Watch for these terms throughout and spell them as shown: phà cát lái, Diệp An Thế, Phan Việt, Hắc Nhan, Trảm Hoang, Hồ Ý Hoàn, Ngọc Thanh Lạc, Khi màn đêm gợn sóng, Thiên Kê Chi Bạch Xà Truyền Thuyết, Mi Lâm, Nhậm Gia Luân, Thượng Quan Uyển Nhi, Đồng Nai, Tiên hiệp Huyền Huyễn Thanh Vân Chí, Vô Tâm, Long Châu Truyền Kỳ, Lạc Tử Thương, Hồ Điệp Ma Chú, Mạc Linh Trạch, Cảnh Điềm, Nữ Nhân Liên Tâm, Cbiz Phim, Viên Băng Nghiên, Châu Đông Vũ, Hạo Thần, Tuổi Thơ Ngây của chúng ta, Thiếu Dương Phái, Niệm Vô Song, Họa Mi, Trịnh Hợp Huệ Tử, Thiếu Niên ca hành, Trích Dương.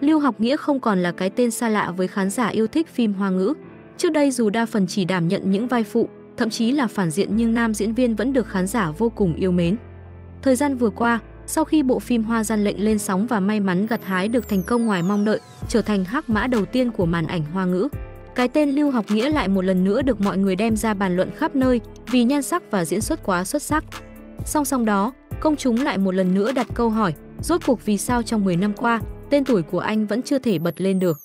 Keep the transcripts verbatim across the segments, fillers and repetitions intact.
Lưu Học Nghĩa không còn là cái tên xa lạ với khán giả yêu thích phim Hoa ngữ. Trước đây dù đa phần chỉ đảm nhận những vai phụ, thậm chí là phản diện, nhưng nam diễn viên vẫn được khán giả vô cùng yêu mến. Thời gian vừa qua, sau khi bộ phim Hoa Gian Lệnh lên sóng và may mắn gặt hái được thành công ngoài mong đợi, trở thành hắc mã đầu tiên của màn ảnh Hoa ngữ, cái tên Lưu Học Nghĩa lại một lần nữa được mọi người đem ra bàn luận khắp nơi vì nhan sắc và diễn xuất quá xuất sắc. Song song đó, công chúng lại một lần nữa đặt câu hỏi, rốt cuộc vì sao trong mười năm qua, tên tuổi của anh vẫn chưa thể bật lên được?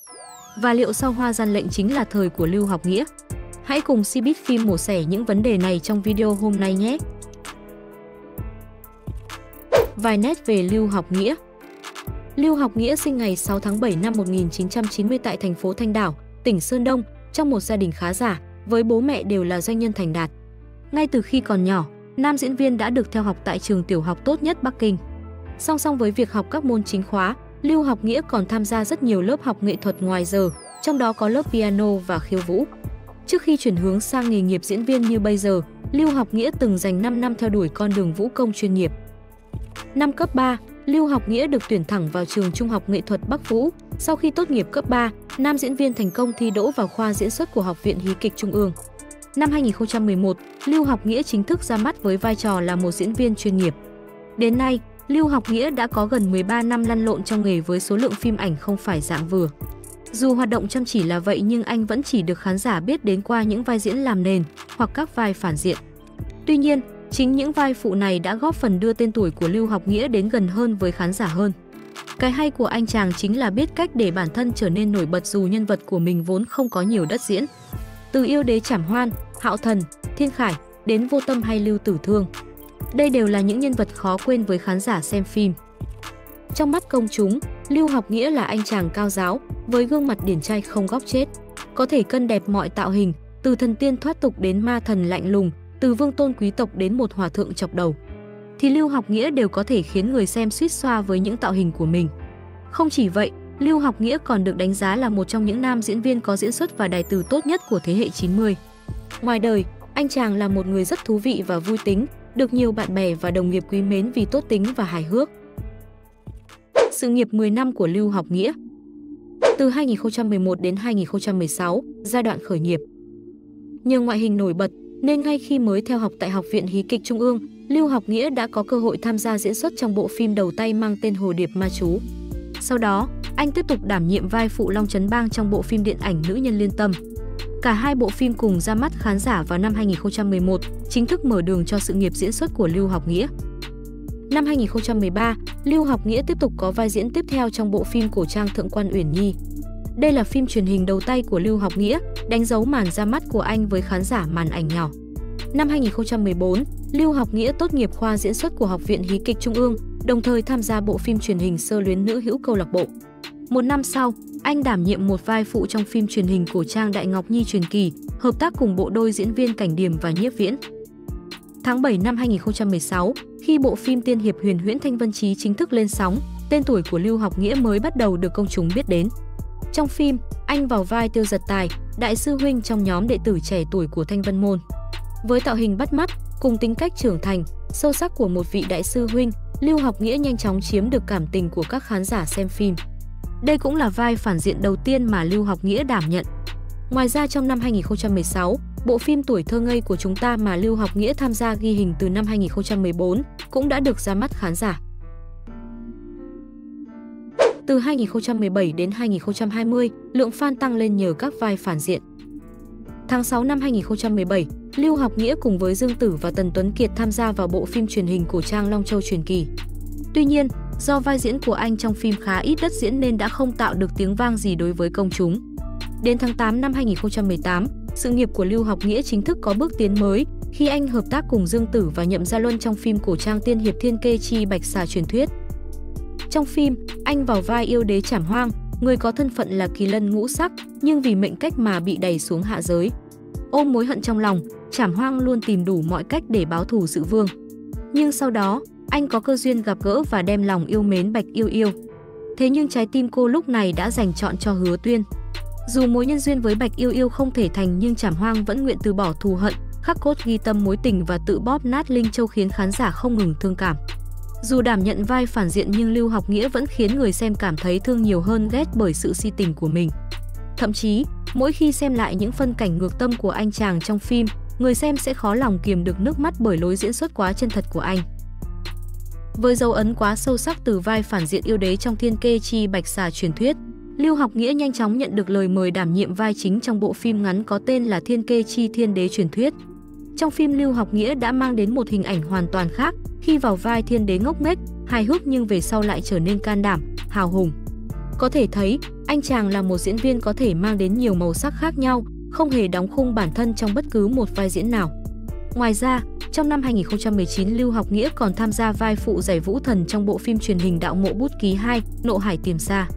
Và liệu sau Hoa Gian Lệnh chính là thời của Lưu Học Nghĩa? Hãy cùng Cbiz Phim mổ xẻ những vấn đề này trong video hôm nay nhé! Vài nét về Lưu Học Nghĩa. Lưu Học Nghĩa sinh ngày sáu tháng bảy năm một nghìn chín trăm chín mươi tại thành phố Thanh Đảo, tỉnh Sơn Đông, trong một gia đình khá giả, với bố mẹ đều là doanh nhân thành đạt. Ngay từ khi còn nhỏ, nam diễn viên đã được theo học tại trường tiểu học tốt nhất Bắc Kinh. Song song với việc học các môn chính khóa, Lưu Học Nghĩa còn tham gia rất nhiều lớp học nghệ thuật ngoài giờ, trong đó có lớp piano và khiêu vũ. Trước khi chuyển hướng sang nghề nghiệp diễn viên như bây giờ, Lưu Học Nghĩa từng dành năm năm theo đuổi con đường vũ công chuyên nghiệp. Năm cấp ba, Lưu Học Nghĩa được tuyển thẳng vào trường Trung học Nghệ thuật Bắc Vũ. Sau khi tốt nghiệp cấp ba, nam diễn viên thành công thi đỗ vào khoa diễn xuất của Học viện Hí kịch Trung ương. Năm hai nghìn không trăm mười một, Lưu Học Nghĩa chính thức ra mắt với vai trò là một diễn viên chuyên nghiệp. Đến nay, Lưu Học Nghĩa đã có gần mười ba năm lăn lộn trong nghề với số lượng phim ảnh không phải dạng vừa. Dù hoạt động chăm chỉ là vậy nhưng anh vẫn chỉ được khán giả biết đến qua những vai diễn làm nền hoặc các vai phản diện. Tuy nhiên, chính những vai phụ này đã góp phần đưa tên tuổi của Lưu Học Nghĩa đến gần hơn với khán giả hơn. Cái hay của anh chàng chính là biết cách để bản thân trở nên nổi bật dù nhân vật của mình vốn không có nhiều đất diễn. Từ Yêu Đế Trảm Hoang, Hạo Thần, Thiên Khải đến Vô Tâm hay Lưu Tử Thương, đây đều là những nhân vật khó quên với khán giả xem phim. Trong mắt công chúng, Lưu Học Nghĩa là anh chàng cao giáo, với gương mặt điển trai không góc chết. Có thể cân đẹp mọi tạo hình, từ thần tiên thoát tục đến ma thần lạnh lùng, từ vương tôn quý tộc đến một hòa thượng chọc đầu. Thì Lưu Học Nghĩa đều có thể khiến người xem suýt xoa với những tạo hình của mình. Không chỉ vậy, Lưu Học Nghĩa còn được đánh giá là một trong những nam diễn viên có diễn xuất và đài từ tốt nhất của thế hệ chín mươi. Ngoài đời, anh chàng là một người rất thú vị và vui tính, được nhiều bạn bè và đồng nghiệp quý mến vì tốt tính và hài hước. Sự nghiệp mười năm của Lưu Học Nghĩa. Từ hai nghìn không trăm mười một đến hai nghìn không trăm mười sáu, giai đoạn khởi nghiệp. Nhờ ngoại hình nổi bật nên ngay khi mới theo học tại Học viện Hí kịch Trung ương, Lưu Học Nghĩa đã có cơ hội tham gia diễn xuất trong bộ phim đầu tay mang tên Hồ Điệp Ma Chú. Sau đó, anh tiếp tục đảm nhiệm vai phụ Long Trấn Bang trong bộ phim điện ảnh Nữ Nhân Liên Tâm. Cả hai bộ phim cùng ra mắt khán giả vào năm hai nghìn không trăm mười một, chính thức mở đường cho sự nghiệp diễn xuất của Lưu Học Nghĩa. Năm hai nghìn không trăm mười ba, Lưu Học Nghĩa tiếp tục có vai diễn tiếp theo trong bộ phim cổ trang Thượng Quan Uyển Nhi. Đây là phim truyền hình đầu tay của Lưu Học Nghĩa, đánh dấu màn ra mắt của anh với khán giả màn ảnh nhỏ. Năm hai nghìn không trăm mười bốn, Lưu Học Nghĩa tốt nghiệp khoa diễn xuất của Học viện Hí kịch Trung ương, đồng thời tham gia bộ phim truyền hình Sơ Luyến Nữ Hữu Câu Lạc Bộ. Một năm sau, anh đảm nhiệm một vai phụ trong phim truyền hình cổ trang Đại Ngọc Nhi Truyền Kỳ, hợp tác cùng bộ đôi diễn viên Cảnh Điềm và Nhiếp Viễn. Tháng bảy năm hai nghìn không trăm mười sáu, khi bộ phim Tiên hiệp Huyền Huyễn Thanh Vân Chí chính thức lên sóng, tên tuổi của Lưu Học Nghĩa mới bắt đầu được công chúng biết đến. Trong phim, anh vào vai Tiêu Giật Tài, đại sư huynh trong nhóm đệ tử trẻ tuổi của Thanh Vân Môn. Với tạo hình bắt mắt, cùng tính cách trưởng thành, sâu sắc của một vị đại sư huynh, Lưu Học Nghĩa nhanh chóng chiếm được cảm tình của các khán giả xem phim. Đây cũng là vai phản diện đầu tiên mà Lưu Học Nghĩa đảm nhận. Ngoài ra trong năm hai nghìn không trăm mười sáu, bộ phim Tuổi Thơ Ngây của Chúng Ta mà Lưu Học Nghĩa tham gia ghi hình từ năm hai nghìn không trăm mười bốn cũng đã được ra mắt khán giả. Từ hai nghìn không trăm mười bảy đến hai nghìn không trăm hai mươi, lượng fan tăng lên nhờ các vai phản diện. Tháng sáu năm hai nghìn không trăm mười bảy, Lưu Học Nghĩa cùng với Dương Tử và Tần Tuấn Kiệt tham gia vào bộ phim truyền hình cổ trang Long Châu Truyền Kỳ. Tuy nhiên, do vai diễn của anh trong phim khá ít đất diễn nên đã không tạo được tiếng vang gì đối với công chúng. Đến tháng tám năm hai nghìn không trăm mười tám, sự nghiệp của Lưu Học Nghĩa chính thức có bước tiến mới khi anh hợp tác cùng Dương Tử và Nhậm Gia Luân trong phim cổ trang Tiên hiệp Thiên Kê Chi Bạch Xà Truyền Thuyết. Trong phim, anh vào vai Yêu Đế Trảm Hoang, người có thân phận là kỳ lân ngũ sắc nhưng vì mệnh cách mà bị đẩy xuống hạ giới. Ôm mối hận trong lòng, Trảm Hoang luôn tìm đủ mọi cách để báo thù dự vương. Nhưng sau đó, anh có cơ duyên gặp gỡ và đem lòng yêu mến Bạch Yêu Yêu. Thế nhưng trái tim cô lúc này đã dành trọn cho Hứa Tuyên. Dù mối nhân duyên với Bạch Yêu Yêu không thể thành nhưng Trảm Hoang vẫn nguyện từ bỏ thù hận, khắc cốt ghi tâm mối tình và tự bóp nát Linh Châu khiến khán giả không ngừng thương cảm. Dù đảm nhận vai phản diện nhưng Lưu Học Nghĩa vẫn khiến người xem cảm thấy thương nhiều hơn ghét bởi sự si tình của mình. Thậm chí, mỗi khi xem lại những phân cảnh ngược tâm của anh chàng trong phim, người xem sẽ khó lòng kiềm được nước mắt bởi lối diễn xuất quá chân thật của anh. Với dấu ấn quá sâu sắc từ vai phản diện yêu đế trong Thiên Kê Chi Bạch Xà Truyền Thuyết, Lưu Học Nghĩa nhanh chóng nhận được lời mời đảm nhiệm vai chính trong bộ phim ngắn có tên là Thiên Kê Chi Thiên Đế Truyền Thuyết. Trong phim, Lưu Học Nghĩa đã mang đến một hình ảnh hoàn toàn khác khi vào vai thiên đế ngốc nghếch, hài hước nhưng về sau lại trở nên can đảm, hào hùng. Có thể thấy, anh chàng là một diễn viên có thể mang đến nhiều màu sắc khác nhau, không hề đóng khung bản thân trong bất cứ một vai diễn nào. Ngoài ra, trong năm hai nghìn không trăm mười chín, Lưu Học Nghĩa còn tham gia vai phụ Giải Vũ Thần trong bộ phim truyền hình Đạo Mộ Bút Ký hai, Nộ Hải Tiềm Sa.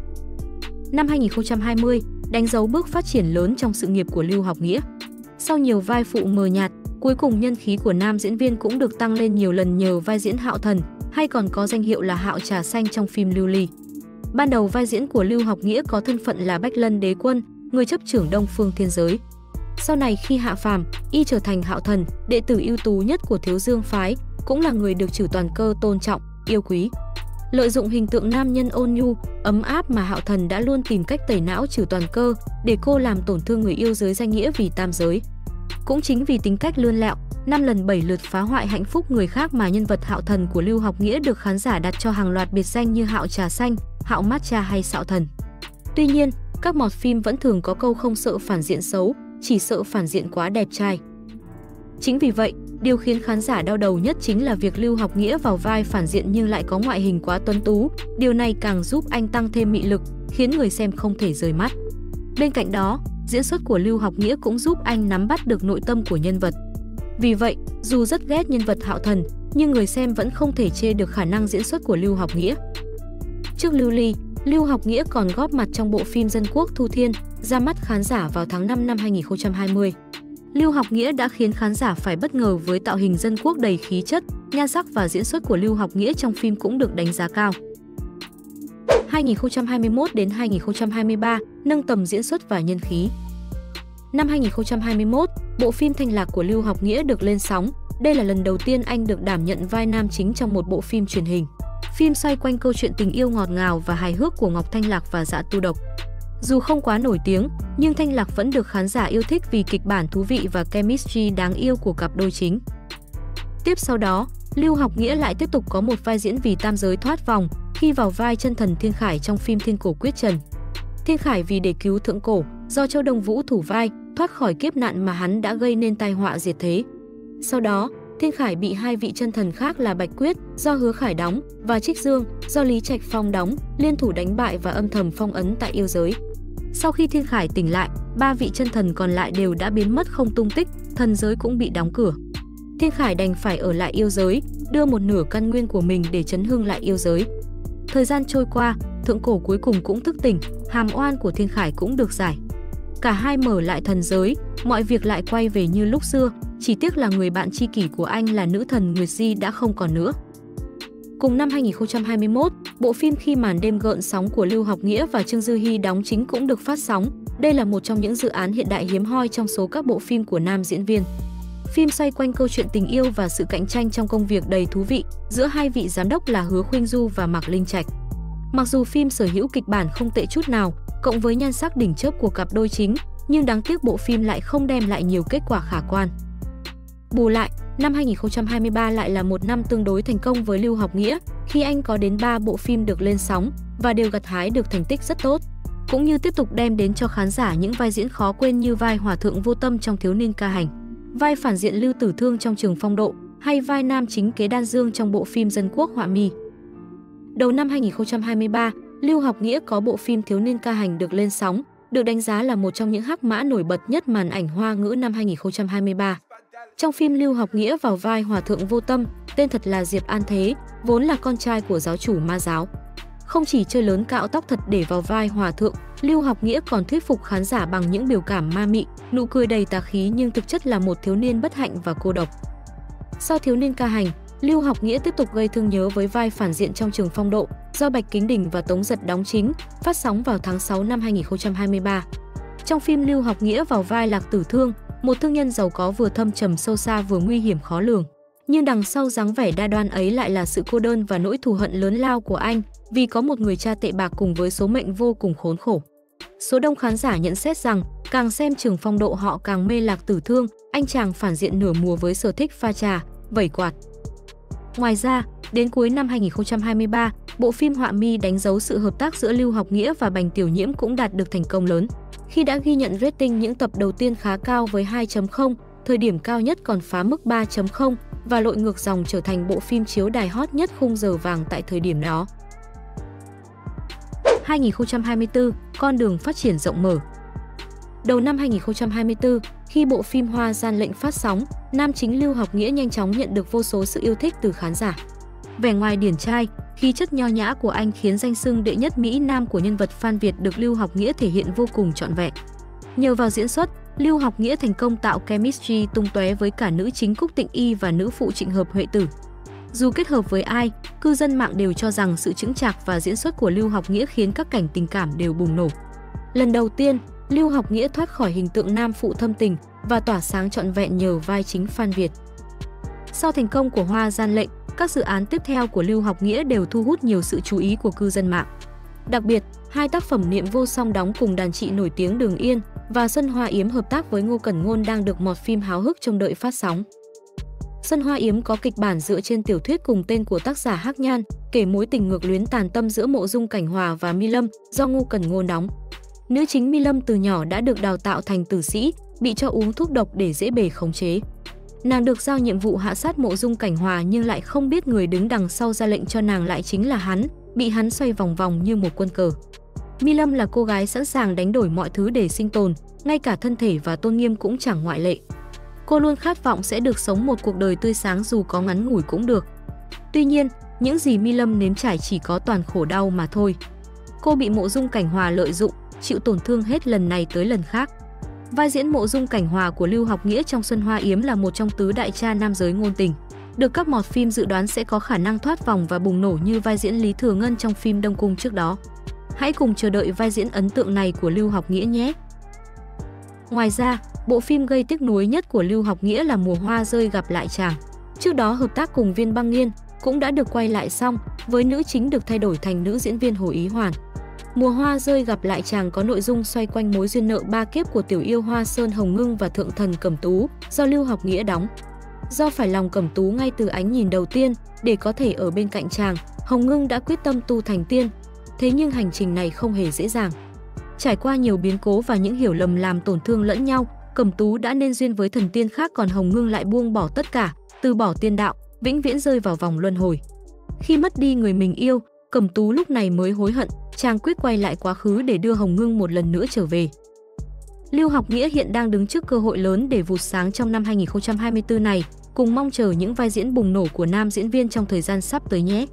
Năm hai nghìn không trăm hai mươi, đánh dấu bước phát triển lớn trong sự nghiệp của Lưu Học Nghĩa. Sau nhiều vai phụ mờ nhạt, cuối cùng nhân khí của nam diễn viên cũng được tăng lên nhiều lần nhờ vai diễn Hạo Thần, hay còn có danh hiệu là Hạo Trà Xanh trong phim Lưu Ly. Ban đầu vai diễn của Lưu Học Nghĩa có thân phận là Bách Lân Đế Quân, người chấp trưởng Đông Phương Thiên Giới. Sau này khi hạ phàm, y trở thành Hạo Thần, đệ tử ưu tú nhất của Thiếu Dương Phái, cũng là người được Trừ Toàn Cơ tôn trọng, yêu quý. Lợi dụng hình tượng nam nhân ôn nhu, ấm áp mà Hạo Thần đã luôn tìm cách tẩy não Trừ Toàn Cơ để cô làm tổn thương người yêu giới danh nghĩa vì tam giới. Cũng chính vì tính cách lươn lẹo, năm lần bảy lượt phá hoại hạnh phúc người khác mà nhân vật Hạo Thần của Lưu Học Nghĩa được khán giả đặt cho hàng loạt biệt danh như Hạo Trà Xanh, Hạo Matcha hay Sạo Thần. Tuy nhiên, các mọt phim vẫn thường có câu không sợ phản diện xấu, chỉ sợ phản diện quá đẹp trai. Chính vì vậy, điều khiến khán giả đau đầu nhất chính là việc Lưu Học Nghĩa vào vai phản diện nhưng lại có ngoại hình quá tuấn tú, điều này càng giúp anh tăng thêm mị lực, khiến người xem không thể rời mắt. Bên cạnh đó, diễn xuất của Lưu Học Nghĩa cũng giúp anh nắm bắt được nội tâm của nhân vật. Vì vậy, dù rất ghét nhân vật Hạo Thần, nhưng người xem vẫn không thể chê được khả năng diễn xuất của Lưu Học Nghĩa. Trước Lưu Ly, Lưu Học Nghĩa còn góp mặt trong bộ phim Dân Quốc Thu Thiên, ra mắt khán giả vào tháng năm năm hai nghìn không trăm hai mươi. Lưu Học Nghĩa đã khiến khán giả phải bất ngờ với tạo hình dân quốc đầy khí chất, nhan sắc và diễn xuất của Lưu Học Nghĩa trong phim cũng được đánh giá cao. hai nghìn không trăm hai mươi mốt đến hai nghìn không trăm hai mươi ba, nâng tầm diễn xuất và nhân khí. Năm hai nghìn không trăm hai mươi mốt, bộ phim Thanh Lạc của Lưu Học Nghĩa được lên sóng. Đây là lần đầu tiên anh được đảm nhận vai nam chính trong một bộ phim truyền hình. Phim xoay quanh câu chuyện tình yêu ngọt ngào và hài hước của Ngọc Thanh Lạc và Dạ Tu Độc. Dù không quá nổi tiếng, nhưng Thanh Lạc vẫn được khán giả yêu thích vì kịch bản thú vị và chemistry đáng yêu của cặp đôi chính. Tiếp sau đó, Lưu Học Nghĩa lại tiếp tục có một vai diễn vì tam giới thoát vòng khi vào vai chân thần Thiên Khải trong phim Thiên Cổ Quyết Trần. Thiên Khải vì để cứu Thượng Cổ, do Châu Đông Vũ thủ vai, thoát khỏi kiếp nạn mà hắn đã gây nên tai họa diệt thế. Sau đó, Thiên Khải bị hai vị chân thần khác là Bạch Quyết, do Hứa Khải đóng, và Trích Dương, do Lý Trạch Phong đóng, liên thủ đánh bại và âm thầm phong ấn tại yêu giới. Sau khi Thiên Khải tỉnh lại, ba vị chân thần còn lại đều đã biến mất không tung tích, thần giới cũng bị đóng cửa. Thiên Khải đành phải ở lại yêu giới, đưa một nửa căn nguyên của mình để chấn hương lại yêu giới. Thời gian trôi qua, Thượng Cổ cuối cùng cũng thức tỉnh, hàm oan của Thiên Khải cũng được giải. Cả hai mở lại thần giới, mọi việc lại quay về như lúc xưa, chỉ tiếc là người bạn tri kỷ của anh là nữ thần Nguyệt Di đã không còn nữa. Cùng năm hai nghìn không trăm hai mươi mốt, bộ phim Khi Màn Đêm Gợn Sóng của Lưu Học Nghĩa và Trương Dư Hi đóng chính cũng được phát sóng. Đây là một trong những dự án hiện đại hiếm hoi trong số các bộ phim của nam diễn viên. Phim xoay quanh câu chuyện tình yêu và sự cạnh tranh trong công việc đầy thú vị giữa hai vị giám đốc là Hứa Khuynh Du và Mạc Linh Trạch. Mặc dù phim sở hữu kịch bản không tệ chút nào, cộng với nhan sắc đỉnh chớp của cặp đôi chính, nhưng đáng tiếc bộ phim lại không đem lại nhiều kết quả khả quan. Bù lại, năm hai nghìn không trăm hai mươi ba lại là một năm tương đối thành công với Lưu Học Nghĩa khi anh có đến ba bộ phim được lên sóng và đều gặt hái được thành tích rất tốt, cũng như tiếp tục đem đến cho khán giả những vai diễn khó quên như vai Hòa Thượng Vô Tâm trong Thiếu Niên Ca Hành, vai phản diện Lưu Tử Thương trong Trường Phong Độ hay vai nam chính Kế Đan Dương trong bộ phim Dân Quốc Họa Mi. Đầu năm hai nghìn không trăm hai mươi ba, Lưu Học Nghĩa có bộ phim Thiếu Niên Ca Hành được lên sóng, được đánh giá là một trong những hắc mã nổi bật nhất màn ảnh Hoa ngữ năm hai nghìn không trăm hai mươi ba. Trong phim, Lưu Học Nghĩa vào vai Hòa Thượng Vô Tâm, tên thật là Diệp An Thế, vốn là con trai của giáo chủ ma giáo. Không chỉ chơi lớn cạo tóc thật để vào vai Hòa Thượng, Lưu Học Nghĩa còn thuyết phục khán giả bằng những biểu cảm ma mị, nụ cười đầy tà khí nhưng thực chất là một thiếu niên bất hạnh và cô độc. Sau Thiếu Niên Ca Hành, Lưu Học Nghĩa tiếp tục gây thương nhớ với vai phản diện trong Trường Phong Độ, do Bạch Kính Đình và Tống Dật đóng chính, phát sóng vào tháng sáu năm hai nghìn không trăm hai mươi ba. Trong phim, Lưu Học Nghĩa vào vai Lạc Tử Thương, một thương nhân giàu có vừa thâm trầm sâu xa vừa nguy hiểm khó lường. nhưng đằng sau dáng vẻ đa đoan ấy lại là sự cô đơn và nỗi thù hận lớn lao của anh, vì có một người cha tệ bạc cùng với số mệnh vô cùng khốn khổ. Số đông khán giả nhận xét rằng, càng xem Trường Phong Độ họ càng mê Lạc Tử Thương, anh chàng phản diện nửa mùa với sở thích pha trà, vẩy quạt. Ngoài ra, đến cuối năm hai nghìn không trăm hai mươi ba, bộ phim Họa Mi đánh dấu sự hợp tác giữa Lưu Học Nghĩa và Bành Tiểu Nhiễm cũng đạt được thành công lớn, khi đã ghi nhận rating những tập đầu tiên khá cao với hai chấm không, thời điểm cao nhất còn phá mức ba chấm không và lội ngược dòng trở thành bộ phim chiếu đài hot nhất khung giờ vàng tại thời điểm đó. hai nghìn không trăm hai mươi tư, con đường phát triển rộng mở. Đầu năm hai nghìn không trăm hai mươi tư, khi bộ phim Hoa Gian Lệnh phát sóng, nam chính Lưu Học Nghĩa nhanh chóng nhận được vô số sự yêu thích từ khán giả. Vẻ ngoài điển trai, khí chất nho nhã của anh khiến danh xưng đệ nhất Mỹ Nam của nhân vật Phan Việt được Lưu Học Nghĩa thể hiện vô cùng trọn vẹn. Nhờ vào diễn xuất, Lưu Học Nghĩa thành công tạo chemistry tung tóe với cả nữ chính Cúc Tịnh Y và nữ phụ Trịnh Hợp Huệ Tử. Dù kết hợp với ai, cư dân mạng đều cho rằng sự chững chạc và diễn xuất của Lưu Học Nghĩa khiến các cảnh tình cảm đều bùng nổ. Lần đầu tiên, Lưu Học Nghĩa thoát khỏi hình tượng nam phụ thâm tình và tỏa sáng trọn vẹn nhờ vai chính Phan Việt. Sau thành công của Hoa Gian Lệnh, các dự án tiếp theo của Lưu Học Nghĩa đều thu hút nhiều sự chú ý của cư dân mạng. Đặc biệt, hai tác phẩm Niệm Vô Song đóng cùng đàn chị nổi tiếng Đường Yên và Xuân Hoa Yếm hợp tác với Ngô Cẩn Ngôn đang được mọt phim háo hức trông đợi phát sóng. Xuân Hoa Yếm có kịch bản dựa trên tiểu thuyết cùng tên của tác giả Hắc Nhan, kể mối tình ngược luyến tàn tâm giữa Mộ Dung Cảnh Hòa và Mi Lâm do Ngô Cẩn Ngôn đóng. Nữ chính Mi Lâm từ nhỏ đã được đào tạo thành tử sĩ, bị cho uống thuốc độc để dễ bề khống chế. Nàng được giao nhiệm vụ hạ sát Mộ Dung Cảnh Hòa nhưng lại không biết người đứng đằng sau ra lệnh cho nàng lại chính là hắn, bị hắn xoay vòng vòng như một quân cờ. Mi Lâm là cô gái sẵn sàng đánh đổi mọi thứ để sinh tồn, ngay cả thân thể và tôn nghiêm cũng chẳng ngoại lệ. Cô luôn khát vọng sẽ được sống một cuộc đời tươi sáng dù có ngắn ngủi cũng được. Tuy nhiên, những gì Mi Lâm nếm trải chỉ có toàn khổ đau mà thôi. Cô bị Mộ Dung Cảnh Hòa lợi dụng, chịu tổn thương hết lần này tới lần khác. Vai diễn Mộ Dung Cảnh Hòa của Lưu Học Nghĩa trong Xuân Hoa Yếm là một trong tứ đại cha nam giới ngôn tình, được các mọt phim dự đoán sẽ có khả năng thoát vòng và bùng nổ như vai diễn Lý Thừa Ngân trong phim Đông Cung trước đó. Hãy cùng chờ đợi vai diễn ấn tượng này của Lưu Học Nghĩa nhé! Ngoài ra, bộ phim gây tiếc nuối nhất của Lưu Học Nghĩa là Mùa Hoa Rơi Gặp Lại Chàng. Trước đó hợp tác cùng Viên Băng Nghiên cũng đã được quay lại xong, với nữ chính được thay đổi thành nữ diễn viên Hồ Ý Hoàn. Mùa Hoa Rơi Gặp Lại Chàng có nội dung xoay quanh mối duyên nợ ba kiếp của tiểu yêu Hoa Sơn Hồng Ngưng và Thượng Thần Cẩm Tú do Lưu Học Nghĩa đóng. Do phải lòng Cẩm Tú ngay từ ánh nhìn đầu tiên để có thể ở bên cạnh chàng, Hồng Ngưng đã quyết tâm tu thành tiên. Thế nhưng hành trình này không hề dễ dàng. Trải qua nhiều biến cố và những hiểu lầm làm tổn thương lẫn nhau, Cẩm Tú đã nên duyên với thần tiên khác còn Hồng Ngưng lại buông bỏ tất cả, từ bỏ tiên đạo, vĩnh viễn rơi vào vòng luân hồi. Khi mất đi người mình yêu, Cẩm Tú lúc này mới hối hận, chàng quyết quay lại quá khứ để đưa Hồng Ngưng một lần nữa trở về. Lưu Học Nghĩa hiện đang đứng trước cơ hội lớn để vụt sáng trong năm hai nghìn không trăm hai mươi tư này, cùng mong chờ những vai diễn bùng nổ của nam diễn viên trong thời gian sắp tới nhé.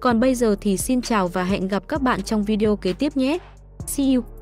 Còn bây giờ thì xin chào và hẹn gặp các bạn trong video kế tiếp nhé. See you!